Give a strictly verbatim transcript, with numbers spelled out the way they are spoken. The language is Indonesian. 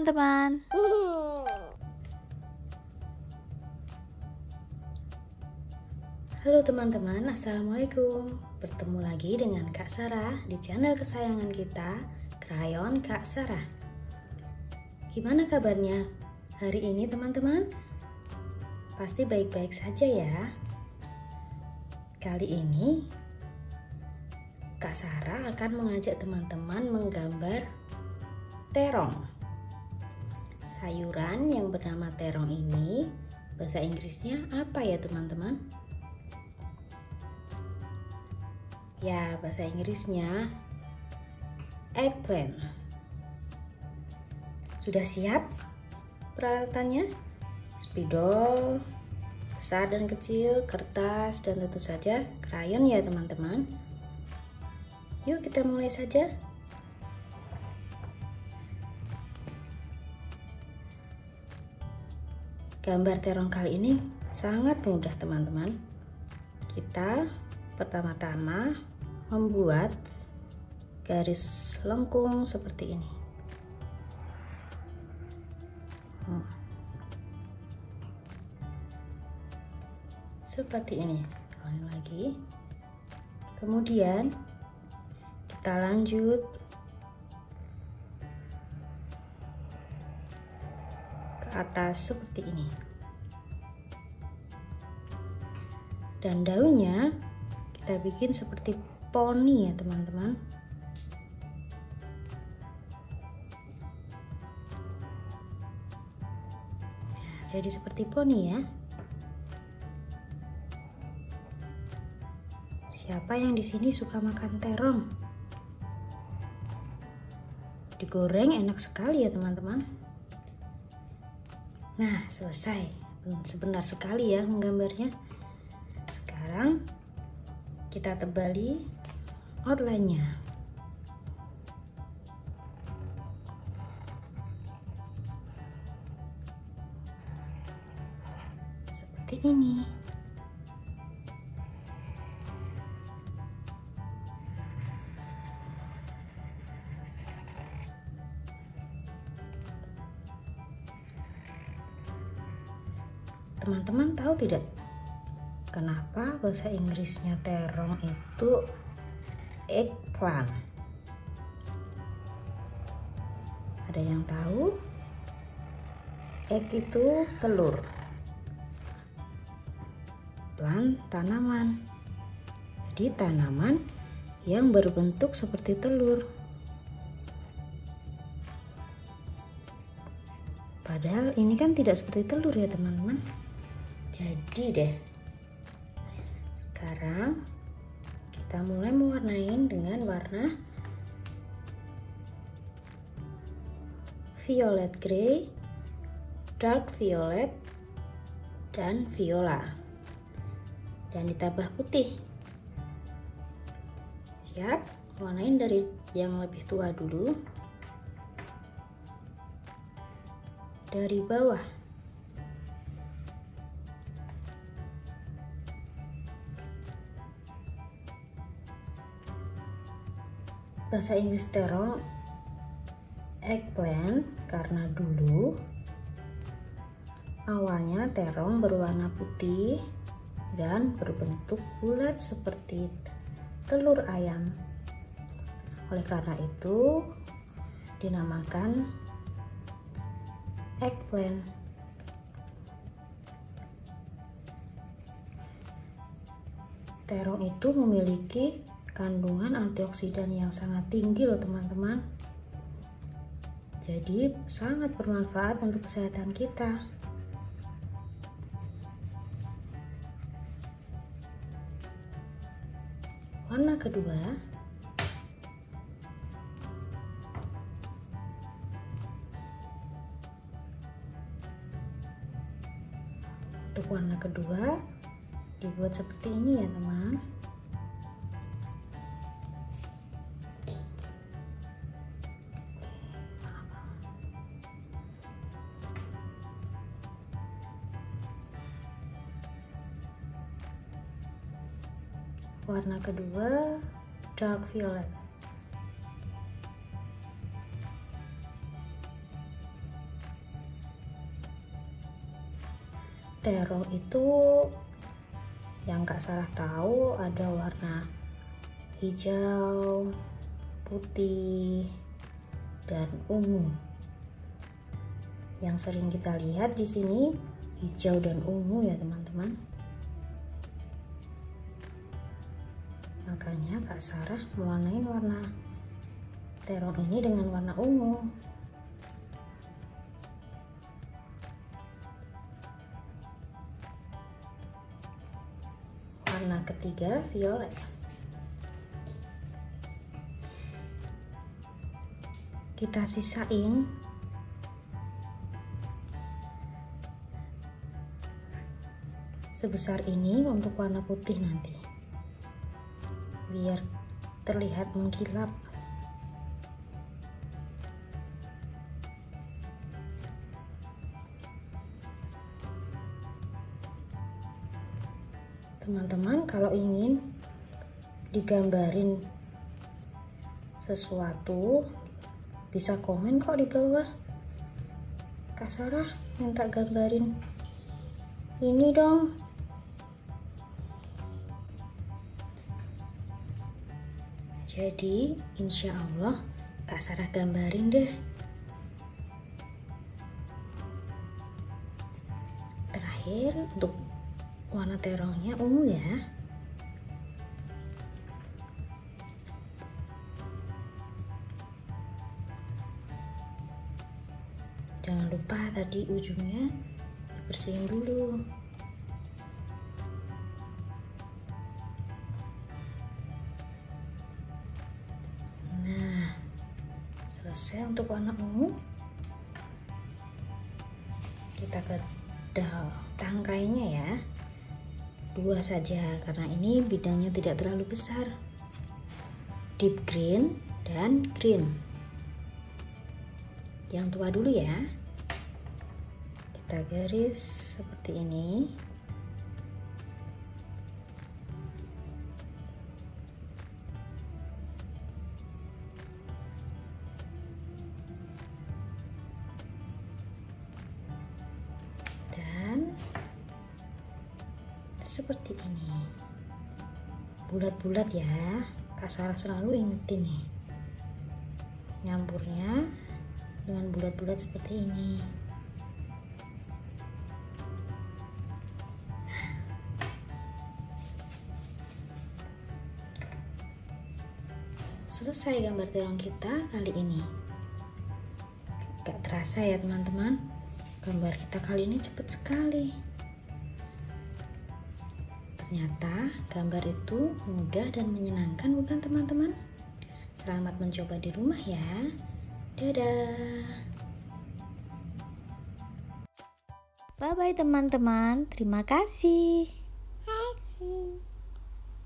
teman-teman. Halo teman-teman, assalamualaikum. Bertemu lagi dengan Kak Sarah di channel kesayangan kita, Krayon Kak Sarah. Gimana kabarnya hari ini teman-teman? Pasti baik-baik saja ya. Kali ini Kak Sarah akan mengajak teman-teman menggambar terong. Sayuran yang bernama terong ini bahasa Inggrisnya apa ya teman-teman? Ya, bahasa Inggrisnya eggplant. Sudah siap peralatannya? Spidol besar dan kecil, kertas, dan tentu saja krayon ya teman-teman. Yuk kita mulai saja. Gambar terong kali ini sangat mudah teman-teman. Kita pertama-tama membuat garis lengkung seperti ini. hmm. Seperti ini, ulangi lagi. Kemudian kita lanjut ke atas seperti ini, dan daunnya kita bikin seperti poni ya teman-teman. Nah, jadi seperti poni ya. Siapa yang di sini suka makan terong? Digoreng enak sekali ya teman-teman. Nah, selesai. Sebentar sekali ya menggambarnya. Sekarang kita tebali outline-nya. Seperti ini. Teman-teman tahu tidak kenapa bahasa Inggrisnya terong itu eggplant? Ada yang tahu? Egg itu telur, plant tanaman. Jadi tanaman yang berbentuk seperti telur. Padahal ini kan tidak seperti telur ya teman-teman. Jadi deh, sekarang kita mulai mewarnain dengan warna violet grey, dark violet, dan viola, dan ditambah putih. Siap, warnain dari yang lebih tua dulu, dari bawah. Bahasa Inggris terong eggplant karena dulu awalnya terong berwarna putih dan berbentuk bulat seperti telur ayam. Oleh karena itu dinamakan eggplant. Terong itu memiliki kandungan antioksidan yang sangat tinggi loh teman-teman. Jadi sangat bermanfaat untuk kesehatan kita. Warna kedua, untuk warna kedua dibuat seperti ini ya teman. Warna kedua dark violet. terong itu yang Kak Sarah tahu ada warna hijau, putih, dan ungu. Yang sering kita lihat di sini hijau dan ungu ya teman-teman. Makanya Kak Sarah mewarnai warna terong ini dengan warna ungu. Warna ketiga violet. Kita sisain sebesar ini untuk warna putih nanti, biar terlihat mengkilap. Teman-teman, kalau ingin digambarin sesuatu bisa komen kok di bawah. Kak Sarah minta gambarin ini dong. Jadi insya Allah Kak Sarah gambarin deh. Terakhir untuk warna terongnya ungu ya. Jangan lupa tadi ujungnya dibersihin dulu. Nah, selesai untuk warna ungu. Kita ke tangkainya ya. Dua saja karena ini bidangnya tidak terlalu besar. Deep green dan green. Yang tua dulu ya. Kita garis seperti ini. Dan seperti ini. Bulat-bulat ya. Kak Sarah selalu ingetin nih. Nyampurnya dengan bulat-bulat seperti ini. Selesai gambar terong kita kali ini. Gak terasa ya teman-teman, gambar kita kali ini cepat sekali. Ternyata gambar itu mudah dan menyenangkan, bukan teman-teman? Selamat mencoba di rumah ya. Dadah. Bye bye teman-teman. Terima kasih. Hai.